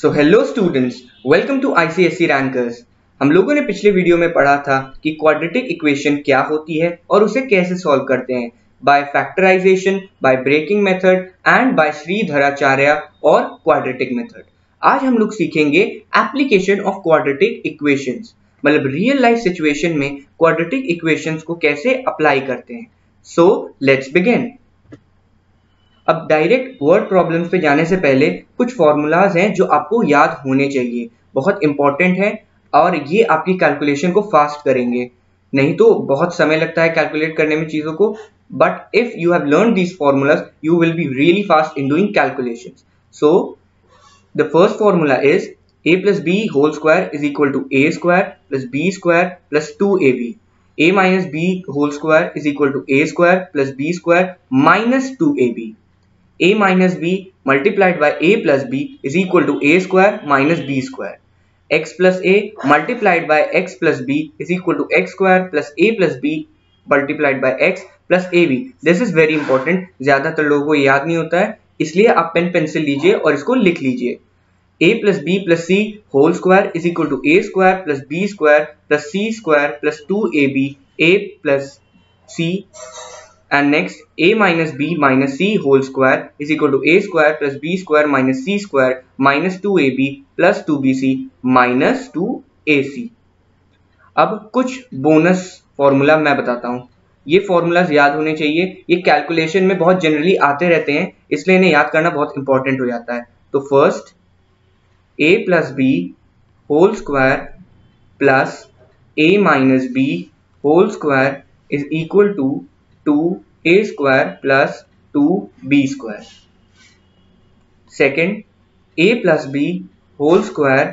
So hello students, welcome to ICSE rankers. हम लोगों ने पिछले वीडियो में पढ़ा था कि क्वाड्रेटिक इक्वेशन क्या होती है और उसे कैसे सॉल्व करते हैं, by factorisation, by breaking method and by Sridharacharya और क्वाड्रेटिक मेथड। आज हम लोग सीखेंगे एप्लीकेशन ऑफ क्वाड्रेटिक इक्वेशंस, मतलब रियल लाइफ सिचुएशन में क्वाड्रेटिक इक्वेशंस को कैसे अप्लाई करते हैं। So let's begin. अब डायरेक्ट वर्ड प्रॉब्लम्स पे जाने से पहले कुछ फॉर्मूलाज हैं जो आपको याद होने चाहिए, बहुत इंपॉर्टेंट है और ये आपकी कैलकुलेशन को फास्ट करेंगे, नहीं तो बहुत समय लगता है कैलकुलेट करने में चीज़ों को। But if you have learn these formulas you will be really fast in doing calculations. So the first formula is a plus b whole square is equal to a square plus b square plus 2ab. a minus b whole square is equal to a square plus b square minus 2ab. a minus b multiplied by a plus b is equal to a square minus b square. x plus a multiplied by x plus b is equal to x square plus b multiplied by x plus ab. This is very important, ज़्यादातर लोगों को याद नहीं होता है, इसलिए आप pen pencil लीजिए और इसको लिख लीजिए। a plus b plus c whole square is equal to a square plus b square plus c square plus 2ab a plus c, and next a minus b minus c whole square is equal to a square plus b square minus c square minus 2ab plus 2bc minus 2ac। अब कुछ bonus formula मैं बताता हूँ, ये formulas याद होने चाहिए, ये कैलकुलेशन में बहुत जनरली आते रहते हैं इसलिए इन्हें याद करना बहुत इंपॉर्टेंट हो जाता है। तो first a plus b whole square plus a minus b whole square is equal to 2a square plus 2b square. Second, a plus b whole square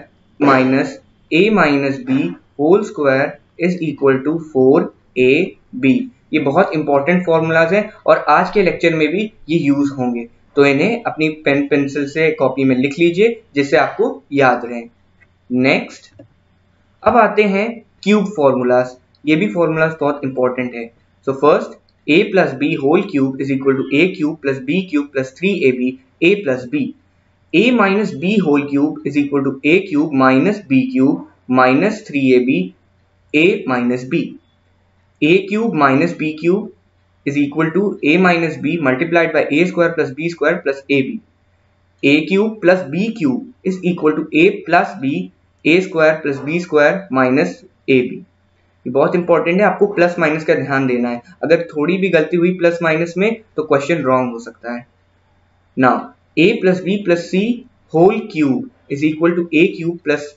minus a minus b whole square is equal to 4ab. ये बहुत important formulas हैं और आज के lecture में भी ये use होंगे, तो इन्हें अपनी पेन पेंसिल से कॉपी में लिख लीजिए जिससे आपको याद रहे। नेक्स्ट, अब आते हैं क्यूब फॉर्मूलाज, ये भी फॉर्मूलाज बहुत इंपॉर्टेंट है। So first, a plus B whole cube is equal to A cube plus 3ab a plus b। a minus B whole cube is equal to A cube minus B cube minus 3ab a minus b। a cube minus B cube is equal to a minus b multiplied by a square plus ab. a cube plus b cube is equal to a plus b a square plus b square minus ab. ये बहुत important है, आपको plus minus का ध्यान देना है, अगर थोड़ी भी गलती हुई प्लस माइनस में तो क्वेश्चन रॉन्ग हो सकता है। Now a plus b plus c whole cube is equal to a cube plus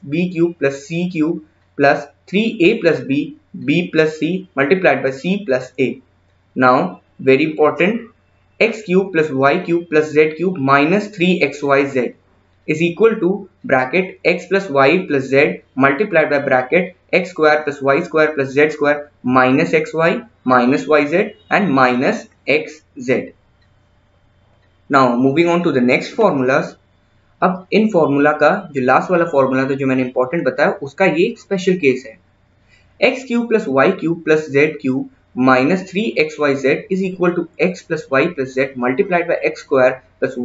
c cube plus 3a plus b plus c multiplied by c plus a. Now, very important, x cube plus y cube plus z cube minus 3xyz is equal to bracket x plus y plus z multiplied by bracket x square plus z square minus xy minus yz and minus xz. Now, moving on to the next formulas. अब इन formula का जो last वाला formula था जो मैंने important बताया उसका ये special case है। x cube plus y cube plus z cube minus 3xyz is equal to x plus y plus z multiplied by x square plus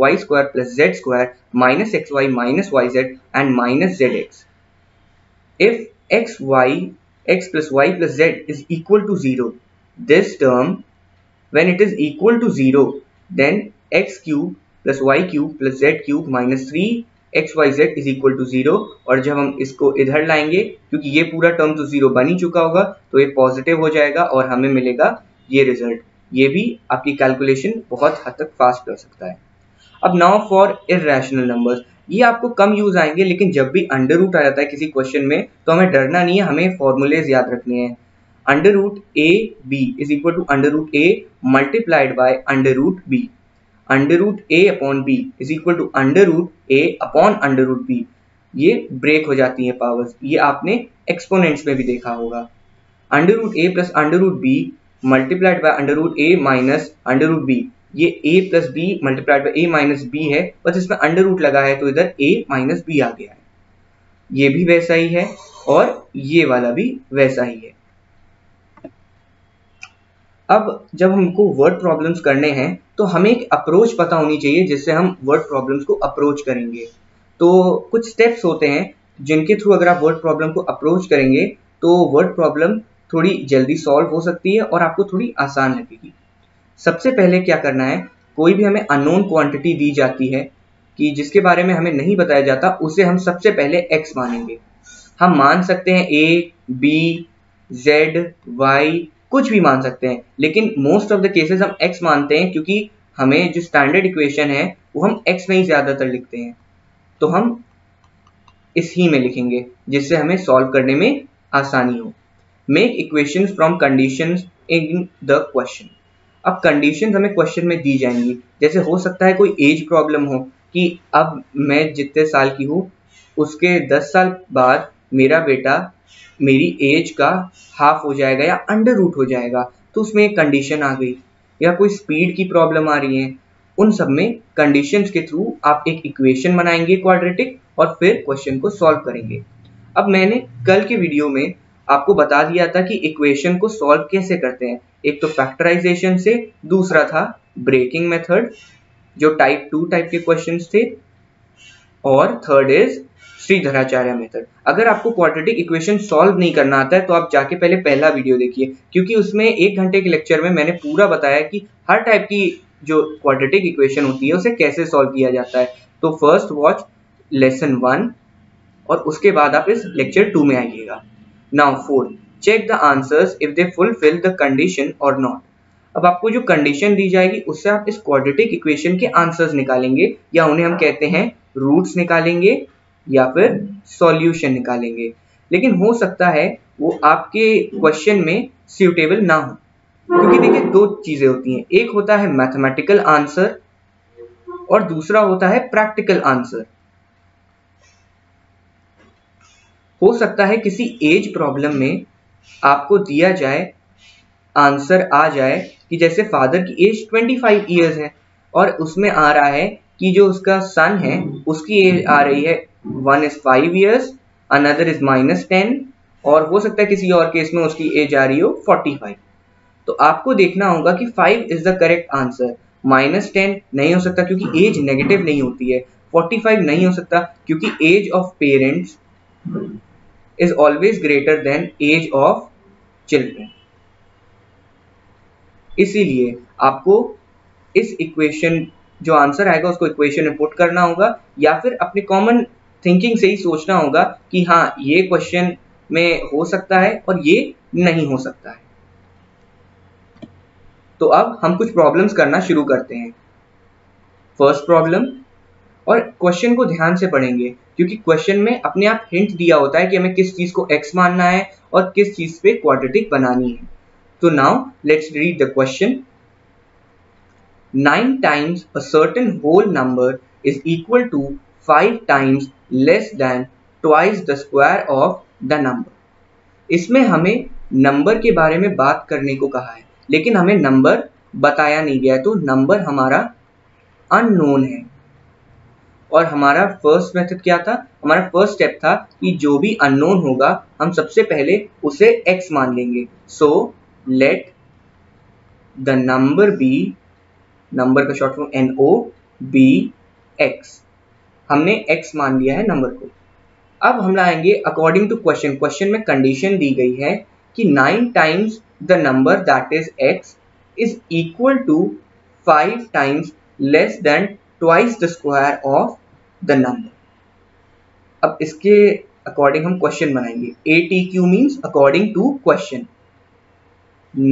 z square minus xy minus yz and minus zx. If x plus y plus z is equal to 0, this term, when it is equal to 0, then x cube plus y cube plus z cube minus 3xyz is equal to 0. और जब हम इसको इधर लाएंगे क्योंकि ये पूरा term तो 0 बन ही चुका होगा तो ये पॉजिटिव हो जाएगा और हमें मिलेगा ये रिजल्ट। ये भी आपकी कैलकुलेशन बहुत हद तक फास्ट कर सकता है। अब नाउ फॉर इररेशनल नंबर्स, ये आपको कम यूज आएंगे लेकिन जब भी अंडर रूट आ जाता है किसी क्वेश्चन में तो हमें डरना नहीं है, हमें फॉर्मूलेज याद रखने हैं। Under root A B is equal to under root A multiplied by under root B. Under root A upon B is equal to under root A upon under root B. ये break हो जाती हैं powers, ये आपने exponents में भी देखा होगा। Under root A plus under root B multiplied by under root A minus under root B. ये ए plus B multiplied by A minus B है, बस इसमें अंडर रूट लगा है तो इधर ए माइनस बी आ गया है। ये भी वैसा ही है और ये वाला भी वैसा ही है। अब जब हमको वर्ड प्रॉब्लम्स करने हैं तो हमें एक अप्रोच पता होनी चाहिए जिससे हम वर्ड प्रॉब्लम्स को अप्रोच करेंगे। तो कुछ स्टेप्स होते हैं जिनके थ्रू अगर आप वर्ड प्रॉब्लम को अप्रोच करेंगे तो वर्ड प्रॉब्लम थोड़ी जल्दी सॉल्व हो सकती है और आपको थोड़ी आसान लगेगी। सबसे पहले क्या करना है, कोई भी हमें अननोन क्वांटिटी दी जाती है कि जिसके बारे में हमें नहीं बताया जाता, उसे हम सबसे पहले एक्स मानेंगे। हम मान सकते हैं ए, बी, जेड, वाई, कुछ भी मान सकते हैं, लेकिन मोस्ट ऑफ द केसेस हम एक्स मानते हैं क्योंकि हमें जो स्टैंडर्ड इक्वेशन है वो हम एक्स में ही ज़्यादातर लिखते हैं, तो हम इस ही में लिखेंगे जिससे हमें सॉल्व करने में आसानी हो। Make equations from conditions in the question. अब कंडीशंस हमें क्वेश्चन में दी जाएंगी, जैसे हो सकता है कोई एज प्रॉब्लम हो कि अब मैं जितने साल की हूँ उसके 10 साल बाद मेरा बेटा मेरी एज का हाफ हो जाएगा या अंडर रूट हो जाएगा, तो उसमें एक कंडीशन आ गई, या कोई स्पीड की प्रॉब्लम आ रही है। उन सब में कंडीशंस के थ्रू आप एक इक्वेशन बनाएंगे क्वाड्रेटिक और फिर क्वेश्चन को सॉल्व करेंगे। अब मैंने कल के वीडियो में आपको बता दिया था कि इक्वेशन को सॉल्व कैसे करते हैं, एक तो फैक्टराइजेशन से, दूसरा था ब्रेकिंग मेथड जो टाइप 2 टाइप के क्वेश्चंस थे, और थर्ड इज श्रीधराचार्य मेथड। अगर आपको क्वाड्रेटिक इक्वेशन सॉल्व नहीं करना आता है तो आप जाके पहले पहला वीडियो देखिए, क्योंकि उसमें 1 घंटे के लेक्चर में मैंने पूरा बताया कि हर टाइप की जो क्वाड्रेटिक इक्वेशन होती है उसे कैसे सॉल्व किया जाता है। तो फर्स्ट वॉच लेसन 1 और उसके बाद आप इस लेक्चर 2 में आइएगा। Now 4, check the answers if they fulfil the condition और नॉट। अब आपको जो कंडीशन दी जाएगी उससे आप इस क्वाड्रेटिक इक्वेशन के आंसर्स निकालेंगे, या उन्हें हम कहते हैं रूट्स निकालेंगे या फिर सॉल्यूशन निकालेंगे। लेकिन हो सकता है वो आपके क्वेश्चन में सूटेबल ना हो, क्योंकि देखिए 2 चीज़ें होती हैं, एक होता है मैथमेटिकल आंसर और दूसरा होता है प्रैक्टिकल आंसर। हो सकता है किसी एज प्रॉब्लम में आपको दिया जाए, आंसर आ जाए कि जैसे फादर की एज 25 इयर्स है और उसमें आ रहा है कि जो उसका सन है उसकी एज आ रही है 1 is 5 years, अनदर इज -10, और हो सकता है किसी और केस में उसकी एज आ रही हो 45। तो आपको देखना होगा कि 5 इज द करेक्ट आंसर, -10 नहीं हो सकता क्योंकि एज नेगेटिव नहीं होती है, 45 नहीं हो सकता क्योंकि age of parents is always greater than age of children। इसीलिए आपको इस इक्वेशन जो आंसर आएगा उसको इक्वेशन में पुट करना होगा, या फिर अपने कॉमन थिंकिंग से ही सोचना होगा कि हाँ ये क्वेश्चन में हो सकता है और ये नहीं हो सकता है। तो अब हम कुछ प्रॉब्लम्स करना शुरू करते हैं। फर्स्ट प्रॉब्लम, और क्वेश्चन को ध्यान से पढ़ेंगे क्योंकि क्वेश्चन में अपने आप हिंट दिया होता है कि हमें किस चीज़ को x मानना है और किस चीज़ पे क्वाड्रेटिक बनानी है। तो now let's read the question. 9 times a certain whole number is equal to 5 times less than twice the square of the number। इसमें हमें नंबर के बारे में बात करने को कहा है, लेकिन हमें नंबर बताया नहीं गया है, तो नंबर हमारा अननोन है। और हमारा फर्स्ट मेथड क्या था, हमारा फर्स्ट स्टेप था कि जो भी अननोन होगा हम सबसे पहले उसे x मान लेंगे। So let the number B, number का short form NO, B x। हमने x मान लिया है नंबर को। अब हम लाएंगे अकॉर्डिंग टू क्वेश्चन। क्वेश्चन में कंडीशन दी गई है कि 9 times the number that is x is equal to 5 times less than twice the square of the number. अब इसके अकॉर्डिंग हम क्वेश्चन बनाएंगे। ATQ means according to question.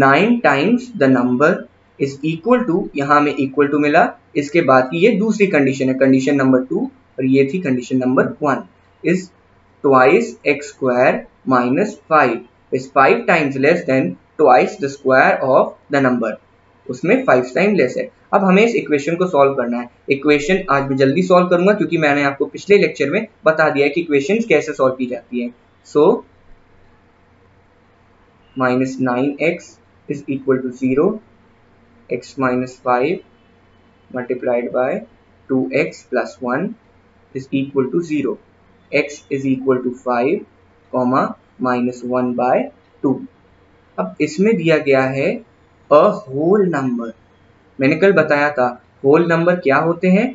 9 times the number is equal to, यहाँ में equal to मिला, इसके बाद की ये दूसरी कंडीशन है, कंडीशन नंबर 2, और ये थी condition number 1, is twice x square -5 is 5 times less than twice the square of the number, उसमें 5 times लेस है। अब हमें इस इक्वेशन को सॉल्व करना है। इक्वेशन आज मैं जल्दी सॉल्व करूंगा क्योंकि मैंने आपको पिछले लेक्चर में बता दिया है कि इक्वेशंस कैसे सॉल्व की जाती है। So -9x is equal to 0, x - 5 multiplied by 2x + 1 is equal to 0, x is equal to 5, -1/2। अब इसमें दिया गया है अ होल नंबर। मैंने कल बताया था होल नंबर क्या होते हैं।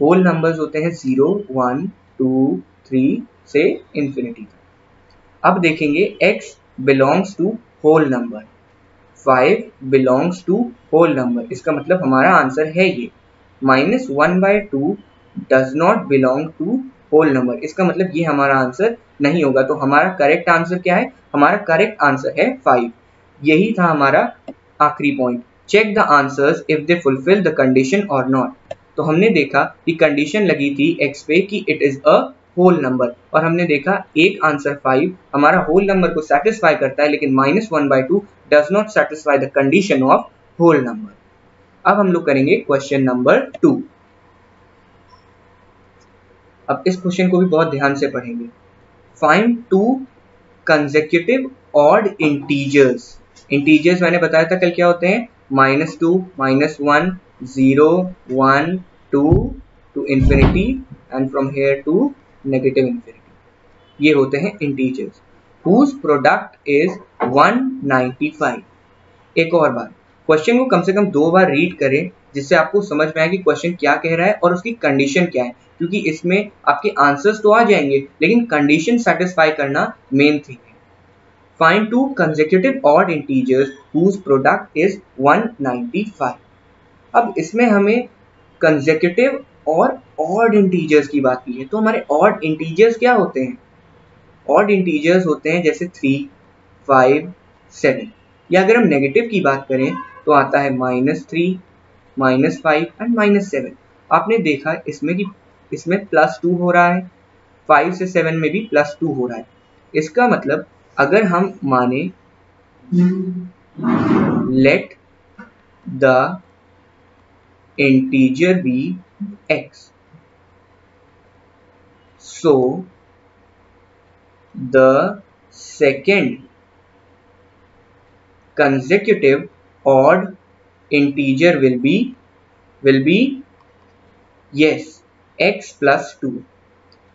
होल नंबर्स होते हैं 0, 1, टू, थ्री से इन्फिनिटी तक। अब देखेंगे x belongs to whole number, 5 belongs to whole number, इसका मतलब हमारा आंसर है ये। Minus 1/2 does not belong to whole number, इसका मतलब ये हमारा आंसर नहीं होगा। तो हमारा करेक्ट आंसर क्या है? हमारा करेक्ट आंसर है 5। यही था हमारा आखिरी point, check the answers if they fulfil the condition और नॉट। तो हमने देखा कि कंडीशन लगी थी x पे कि it is a whole number, और हमने देखा एक आंसर 5 हमारा होल नंबर को सेटिस्फाई करता है, लेकिन -1/2 does not satisfy the condition of whole number. अब हम लोग करेंगे क्वेश्चन नंबर 2। अब इस क्वेश्चन को भी बहुत ध्यान से पढ़ेंगे। Find 2 consecutive odd integers. Integers मैंने बताया था कल क्या होते हैं, -2, -1, 0, 1, 2 to infinity and from here to negative infinity, ये होते हैं इंटीजर्स। Whose product is 195। एक और बार क्वेश्चन को कम से कम 2 बार रीड करें, जिससे आपको समझ में आए कि क्वेश्चन क्या कह रहा है और उसकी कंडीशन क्या है, क्योंकि इसमें आपके आंसर्स तो आ जाएंगे लेकिन कंडीशन सेटिस्फाई करना मेन थिंग है। Find 2 consecutive odd integers whose product is 195। अब इसमें हमें कंसेक्यूटिव और ऑड इंटीजर्स की बात की है, तो हमारे ऑड इंटीजर्स क्या होते हैं? ऑड इंटीजर्स होते हैं जैसे 3, 5, 7, या अगर हम नेगेटिव की बात करें तो आता है -3, -5 एंड -7। आपने देखा इसमें कि इसमें +2 हो रहा है, 5 से 7 में भी +2 हो रहा है। इसका मतलब अगर हम माने let the integer be x, so the second consecutive odd integer will be yes x + 2।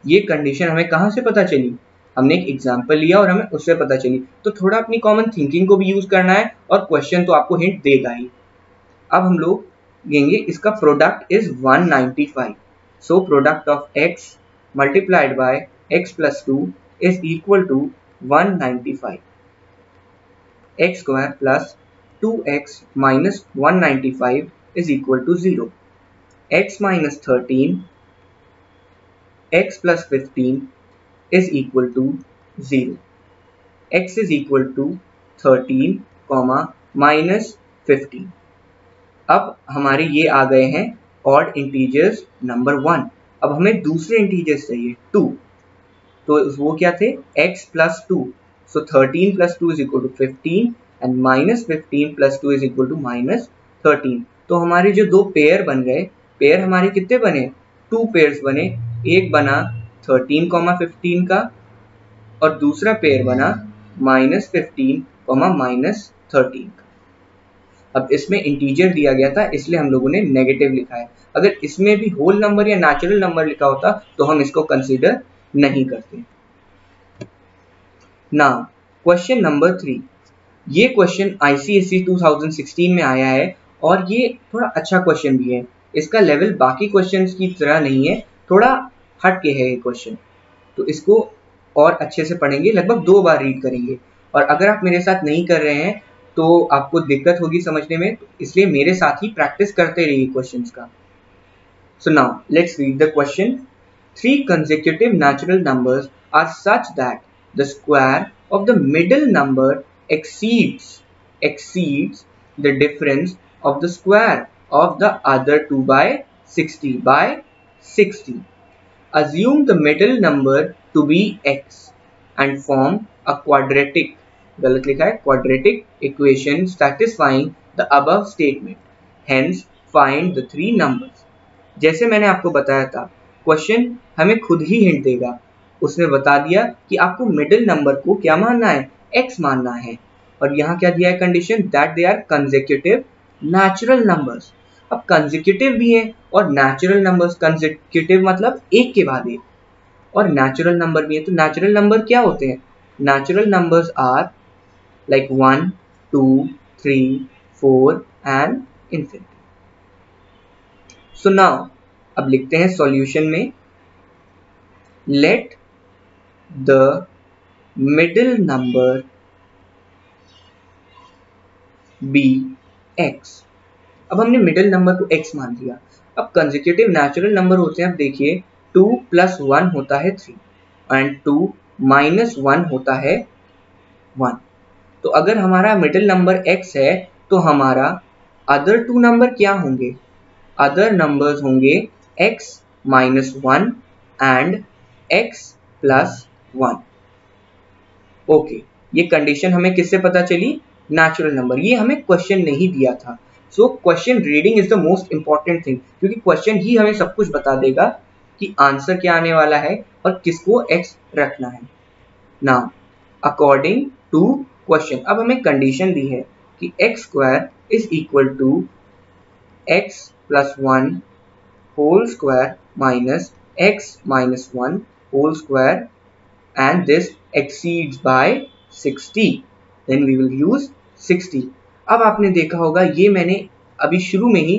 ये कंडीशन हमें कहाँ से पता चली? हमने एक एग्जाम्पल लिया और हमें उससे पता चली। तो थोड़ा अपनी कॉमन थिंकिंग को भी यूज करना है, और क्वेश्चन तो आपको हिंट देगा ही। अब हम लोग लेंगे इसका product is 195, so product of x multiplied by x + 2 is equal to 195। x² + 2x - 195 is equal to 0। x - 13 x + 15 is equal to 0। x = 13, -15। अब हमारे ये आ गए हैं ऑड इंटीजर्स नंबर 1। अब हमें दूसरे इंटीजर्स चाहिए 2, तो वो क्या थे? x + 2, so 13 + 2 is equal to 15 and -15 + 2 is equal to -13। तो हमारे जो 2 पेयर बन गए, पेयर हमारे कितने बने? 2 पेयर्स बने। एक बना 13, 15 का, और दूसरा पेयर बना -15, -13 का। अब इसमें इंटीजर दिया गया था इसलिए हम लोगों ने नेगेटिव लिखा है। अगर इसमें भी होल नंबर या नेचुरल नंबर लिखा होता तो हम इसको कंसीडर नहीं करते। Now question number 3। ये क्वेश्चन ICSE 2016 में आया है और ये थोड़ा अच्छा क्वेश्चन भी है। इसका लेवल बाकी क्वेश्चंस की तरह नहीं है, थोड़ा हट के है ये क्वेश्चन, तो इसको और अच्छे से पढ़ेंगे, लगभग 2 बार रीड करेंगे। और अगर आप मेरे साथ नहीं कर रहे हैं तो आपको दिक्कत होगी समझने में, इसलिए मेरे साथ ही प्रैक्टिस करते रहिए क्वेश्चंस का। So now let's read the question. 3 consecutive natural numbers are such that the square of the middle number exceeds the difference of the square of the other 2 by 60। Assume the middle number to be x and form a quadratic, गलत लिखा है, quadratic equation satisfying the above statement, hence find the 3 numbers. जैसे मैंने आपको बताया था, question हमें खुद ही हिंट देगा। उसने बता दिया कि आपको मिडिल नंबर को क्या मानना है? x मानना है। और यहाँ क्या दिया है condition? That they are consecutive natural numbers. अब कंसेक्यूटिव भी हैं और नेचुरल नंबर्स। कंसेक्यूटिव मतलब एक के बाद एक, और नेचुरल नंबर भी है। तो नेचुरल नंबर क्या होते हैं? Natural numbers are like 1, 2, 3, 4 and infinity. So now अब लिखते हैं सॉल्यूशन में। let the middle number be x. अब हमने मिडिल नंबर को x मान लिया. अब कंसेक्यूटिव नेचुरल नंबर होते हैं. आप देखिए 2 + 1 होता है 3 एंड 2 - 1 होता है 1. तो अगर हमारा मिडिल नंबर x है तो हमारा अदर टू नंबर क्या होंगे? अदर नंबर्स होंगे x - 1 एंड x + 1. ओके, ये कंडीशन हमें किससे पता चली? Natural number. ये हमें क्वेश्चन नहीं दिया था. So question reading is the most important thing, क्योंकि क्वेश्चन ही हमें सब कुछ बता देगा कि आंसर क्या आने वाला है और किसको x रखना है. नाउ अकॉर्डिंग टू क्वेश्चन, अब हमें कंडीशन दी है कि x² is equal to x + 1 whole square minus x - 1 whole square and this exceeds by 60, then we will use 60. अब आपने देखा होगा, ये मैंने अभी शुरू में ही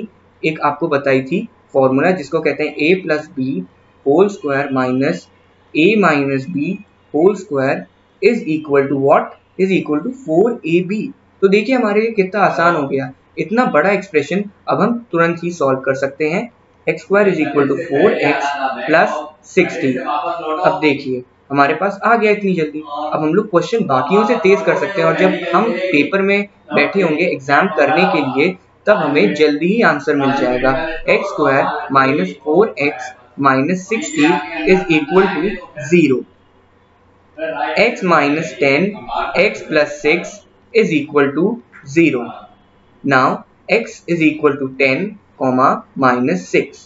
एक आपको बताई थी फॉर्मूला जिसको कहते हैं a + b whole square minus a - b whole square is equal to what? Is equal to 4ab. तो देखिए हमारे लिए कितना आसान हो गया. इतना बड़ा एक्सप्रेशन अब हम तुरंत ही सॉल्व कर सकते हैं. x² is equal to 4x + 60. अब देखिए हमारे पास आ गया इतनी जल्दी. अब हम लोग क्वेश्चन बाकियों से तेज कर सकते हैं, और जब हम पेपर में बैठे होंगे एग्जाम करने के लिए तब हमें जल्दी ही आंसर मिल जाएगा. x² - 4x - 60 is equal to 0. x - 10 x + 6 is equal to 0. Now x is equal to 10, -6.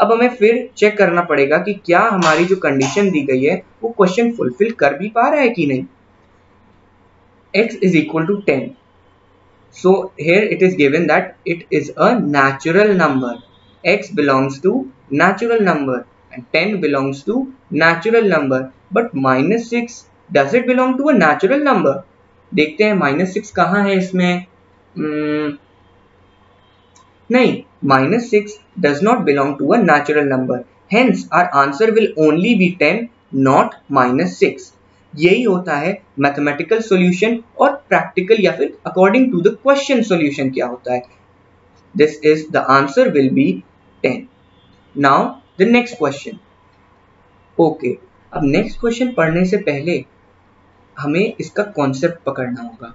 अब हमें फिर चेक करना पड़ेगा कि क्या हमारी जो कंडीशन दी गई है वो क्वेश्चन फुलफिल कर भी पा रहा है कि नहीं. x is equal to 10, so here it is given that it is a natural number. x belongs to natural number and 10 belongs to natural number, but -6 does it belong to a natural number? देखते हैं -6 कहाँ है इसमें. नहीं, -6 does not belong to a natural number. Hence, our answer will only be 10, not -6. यही होता है mathematical solution. और प्रैक्टिकल या फिर according to the question solution क्या होता है? This is the answer will be 10. Now the next question. Okay, अब नेक्स्ट क्वेश्चन पढ़ने से पहले हमें इसका कॉन्सेप्ट पकड़ना होगा.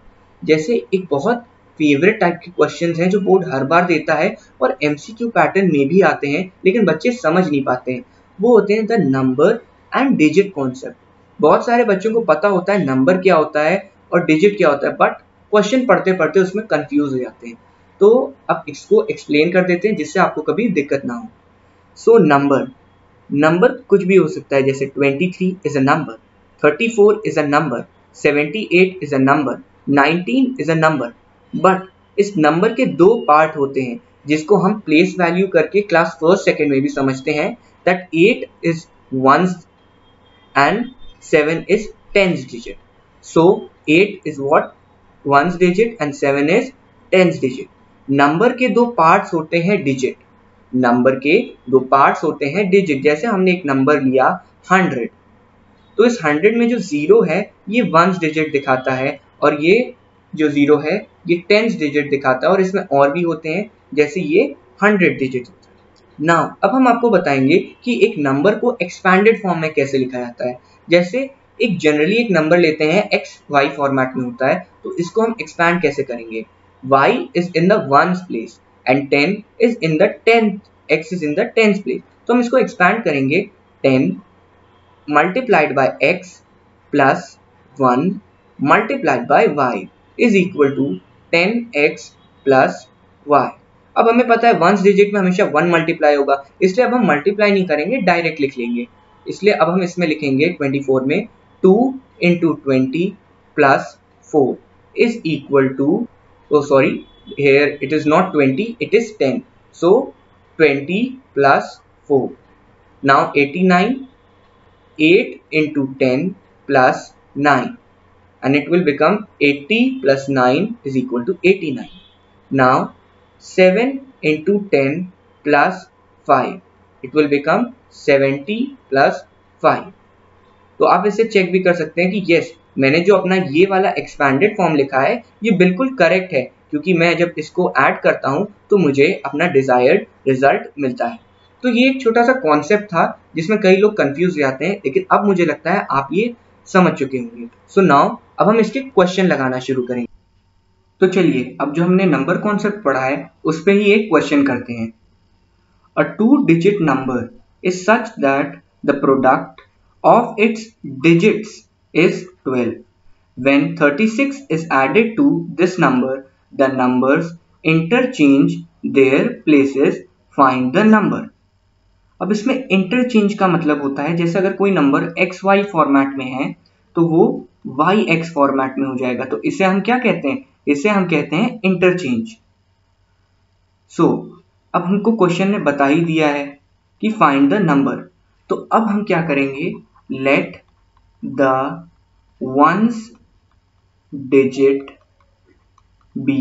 जैसे एक बहुत फेवरेट टाइप के क्वेश्चंस हैं जो बोर्ड हर बार देता है और एमसीक्यू पैटर्न में भी आते हैं, लेकिन बच्चे समझ नहीं पाते हैं. वो होते हैं the number and digit concept. बहुत सारे बच्चों को पता होता है नंबर क्या होता है और डिजिट क्या होता है, बट क्वेश्चन पढ़ते पढ़ते उसमें कंफ्यूज हो जाते हैं. तो अब इसको एक्सप्लेन कर देते हैं जिससे आपको कभी दिक्कत ना हो. सो नंबर कुछ भी हो सकता है. जैसे 23 is a number, 34 is a number, 78 is a number, 19 is a number. But इस नंबर के दो पार्ट होते हैं जिसको हम प्लेस वैल्यू करके क्लास फर्स्ट सेकंड में भी समझते हैं. That 8 is 1s and 7 is 10s digit. So 8 is what? 1s digit and 7 is 10s digit. Number के दो पार्ट्स होते हैं डिजिट. नंबर के दो पार्ट्स होते हैं डिजिट. जैसे हमने एक नंबर लिया 100, तो इस 100 में जो 0 है ये 1s डिजिट दिखाता है, और ये जो 0 है ये 10s डिजिट दिखाता है, और इसमें और भी होते हैं जैसे ये 100 डिजिट. नाउ अब हम आपको बताएंगे कि एक नंबर को एक्सपैंडेड फॉर्म में कैसे लिखा जाता है. जैसे एक जनरली एक नंबर लेते हैं XY फॉर्मेट में होता है, तो इसको हम एक्सपैंड कैसे करेंगे? y is in the 1s place and 10 is in the 10th, x is in the 10th place. तो हम इसको एक्सपैंड करेंगे 10 × x + 1 × y is equal to 10x + y. अब हमें पता है 1s डिजिट में हमेशा 1 मल्टीप्लाई होगा, इसलिए अब हम मल्टीप्लाई नहीं करेंगे, डायरेक्ट लिख लेंगे. इसलिए अब हम इसमें लिखेंगे 24 में 2 × 20 + 4 is equal to, sorry here it is not 20, it is 10. So 20 + 4. Now 89, 8 × 10 + 9, and it will become 80 + 9 is equal to 89. Now 7 × 10 + 5, it will become 70 + five. तो आप इसे चेक भी कर सकते हैं कि यस, मैंने जो अपना ये वाला एक्सपैंडेड फॉर्म लिखा है ये बिल्कुल करेक्ट है, क्योंकि मैं जब इसको ऐड करता हूँ तो मुझे अपना डिजायर्ड रिजल्ट मिलता है। तो ये एक छोटा सा कॉन्सेप्ट था जिसमें कई लोग कंफ्यूज रहते हैं, लेकिन अब मुझे लगता है आप ये समझ चुके होंगे। सो नाउ अब हम इसके क्वेश्चन लगाना शुरू करेंगे। तो चलिए, अब जो हमने नंबर कॉन्सेप्ट पढ़ा है उस पर ही एक क्वेश्चन करते हैं। A two digit number is such that the product of its digits is 12. When 36 is added to this number, the numbers interchange their places. Find the number. अब इसमें interchange का मतलब होता है, जैसे अगर कोई नंबर एक्स वाई फॉर्मेट में है तो वो वाई एक्स फॉर्मेट में हो जाएगा, तो इसे हम क्या कहते हैं, इसे हम कहते हैं इंटरचेंज। सो अब हमको क्वेश्चन ने बता ही दिया है कि फाइंड द नंबर, तो अब हम क्या करेंगे, let the ones digit be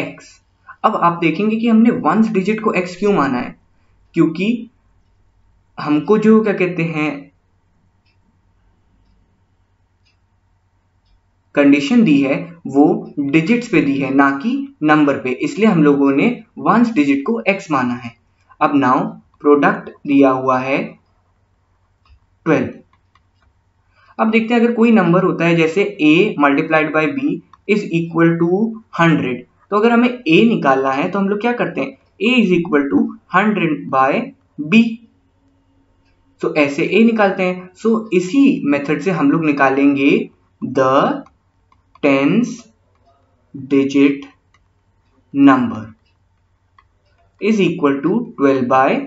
x। अब आप देखेंगे कि हमने ones digit को x क्यों माना है, क्योंकि हमको जो क्या कहते हैं कंडीशन दी है वो डिजिट्स पे दी है, ना कि नंबर पे, इसलिए हम लोगों ने ones digit को x माना है। अब नाउ प्रोडक्ट दिया हुआ है 12। अब देखते हैं अगर कोई नंबर होता है जैसे a multiplied by b is equal to 100, तो अगर हमें a निकालना है तो हम लोग क्या करते हैं, a is equal to 100 by b, तो ऐसे a निकालते हैं। सो इसी मेथड से हम लोग निकालेंगे the tens digit number is equal to 12 by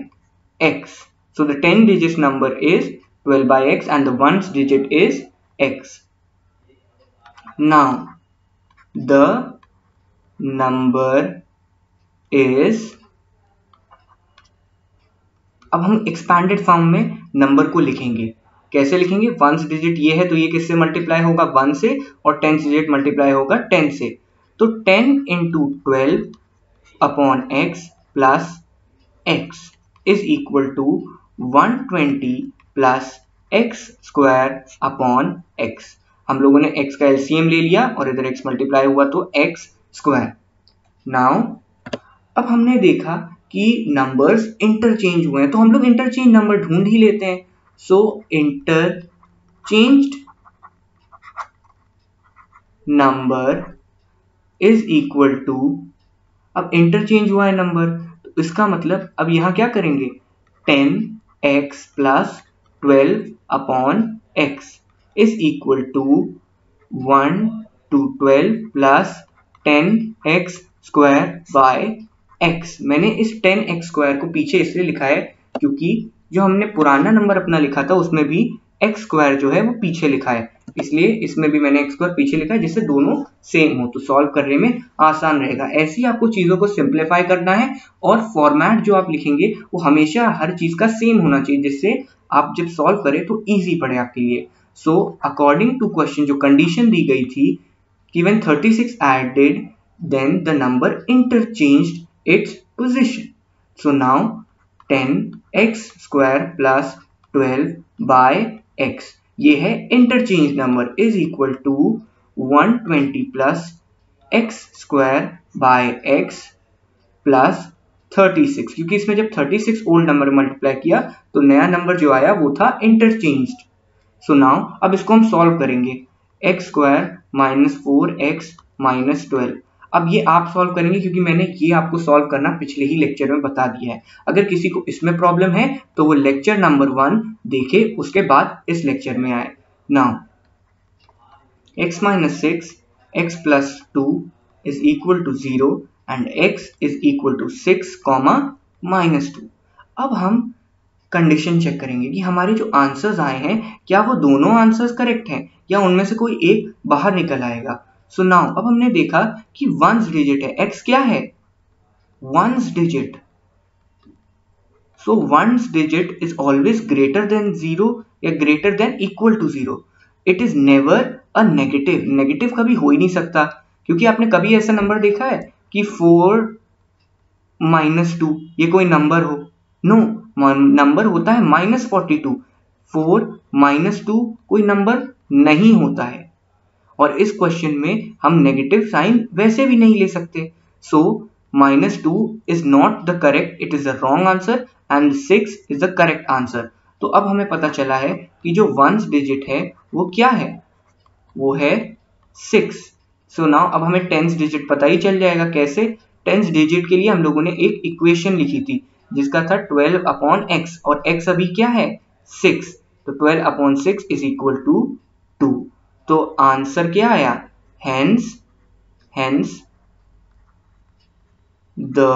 x, so the 10 digit number is 12 by x and the ones digit is x। Now the number is, अब हम expanded form में number को लिखेंगे, कैसे लिखेंगे, ones digit ये है तो ये किससे multiply होगा, 1 से, और 10 digit multiply होगा 10 से, तो 10 into 12 upon x plus x is equal to 120 plus x square upon x। हम लोगों ने x का LCM ले लिया और इधर x मल्टीप्लाई हुआ तो x square। नाउ अब हमने देखा कि नंबर्स इंटरचेंज हुए हैं, तो हम लोग इंटरचेंज नंबर ढूंढ ही लेते हैं। So interchanged number is equal to, अब इंटरचेंज हुआ है नंबर, इसका मतलब अब यहाँ क्या करेंगे, 10x plus 12 upon x is equal to 1 to 12 plus 10x square by x। मैंने इस 10x स्क्वायर को पीछे इसलिए लिखा है क्योंकि जो हमने पुराना नंबर अपना लिखा था उसमें भी x स्क्वायर जो है वो पीछे लिखा है, इसलिए इसमें भी मैंने x स्क्वायर पीछे लिखा है, जिससे दोनों सेम हो तो सॉल्व करने में आसान रहेगा। ऐसे ही आपको चीज़ों को सिंप्लीफाई करना है, और फॉर्मेट जो आप लिखेंगे वो हमेशा हर चीज़ का सेम होना चाहिए, जिससे आप जब सॉल्व करें तो ईजी पड़े आपके लिए। सो अकॉर्डिंग टू क्वेश्चन जो कंडीशन दी गई थी कि when 36 added then the number interchanged it's position, so now 10x square plus 12 by x, ये है interchange number is equal to 120 plus x square by x plus 36, क्योंकि इसमें जब 36 ओल्ड नंबर मल्टीप्लाई किया तो नया नंबर जो आया वो था इंटरचेंज्ड। सो नाउ अब इसको हम सॉल्व करेंगे, x square minus 4x minus 12। अब ये आप सॉल्व करेंगे क्योंकि मैंने ये आपको सॉल्व करना पिछले ही लेक्चर में बता दिया है। अगर किसी को इसमें प्रॉब्लम है तो वो लेक्चर नंबर 1 देखे, उसके बाद इस लेक्चर में आए। Now x minus 6 x plus 2 is equal to 0 and x is equal to 6 comma minus 2। अब हम कंडीशन चेक करेंगे कि हमारे जो आंसर्स आए हैं क्या वो दोनों आंसर्स करेक्ट हैं या उनमें से कोई एक बाहर निकल आएगा। सो नाउ अब हमने देखा कि वंस डिजिट है, एक्स क्या है, ones digit, so ones digit is always greater than 0 या greater than equal to 0, it is never a negative, negative कभी हो ही नहीं सकता, क्योंकि आपने कभी ऐसा नंबर देखा है कि 4 माइनस 2 ये कोई नंबर हो, नो नंबर होता है -42। 4 -2 कोई नंबर नहीं होता है और इस क्वेश्चन में हम नेगेटिव साइन वैसे भी नहीं ले सकते। So -2 is not the correct, it is the wrong answer and 6 is the correct answer. तो अब हमें पता चला है कि जो वंस डिजिट है वो क्या है, वो है 6। सो नाउ अब हमें टेंस डिजिट पता ही चल जाएगा कैसे। टेंस डिजिट के लिए हम लोगों ने एक इक्वेशन लिखी थी जिसका था 12/x और x अभी क्या है 6। तो 12/6 इज इक्वल टू 2। तो आंसर क्या आया, hence the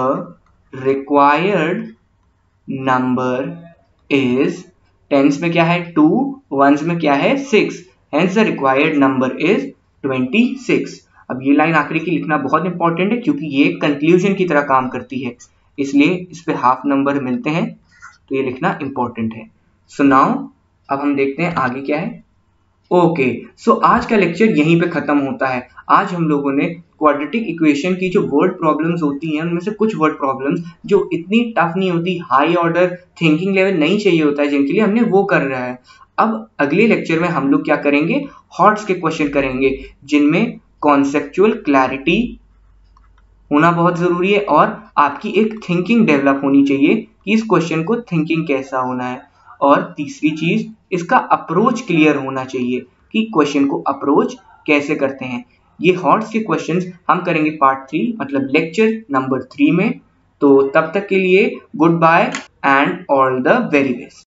required number is, tens में क्या है 2, वंस में क्या है 6, hence the required number is 26। अब ये लाइन आखिरी की लिखना बहुत इंपॉर्टेंट है क्योंकि ये कंक्लूजन की तरह काम करती है, इसलिए इस पे हाफ नंबर मिलते हैं तो ये लिखना इंपॉर्टेंट है। सो नाउ अब हम देखते हैं आगे क्या है। ओके सो आज का लेक्चर यहीं पे खत्म होता है। आज हम लोगों ने क्वाड्रेटिक इक्वेशन की जो वर्ड प्रॉब्लम्स होती हैं उनमें से कुछ वर्ड प्रॉब्लम्स जो इतनी टफ नहीं होती, हाई ऑर्डर थिंकिंग लेवल नहीं चाहिए होता है, जिनके लिए हमने वो कर रहा है। अब अगले लेक्चर में हम लोग क्या करेंगे, हॉट्स के क्वेश्चन करेंगे जिनमें कॉन्सेप्चुअल क्लैरिटी होना बहुत जरूरी है और आपकी एक थिंकिंग डेवलप होनी चाहिए कि इस क्वेश्चन को थिंकिंग कैसा होना है। और तीसरी चीज, इसका अप्रोच क्लियर होना चाहिए कि क्वेश्चन को अप्रोच कैसे करते हैं। ये हॉट्स के क्वेश्चंस हम करेंगे पार्ट 3 मतलब लेक्चर नंबर 3 में। तो तब तक के लिए goodbye and all the very best.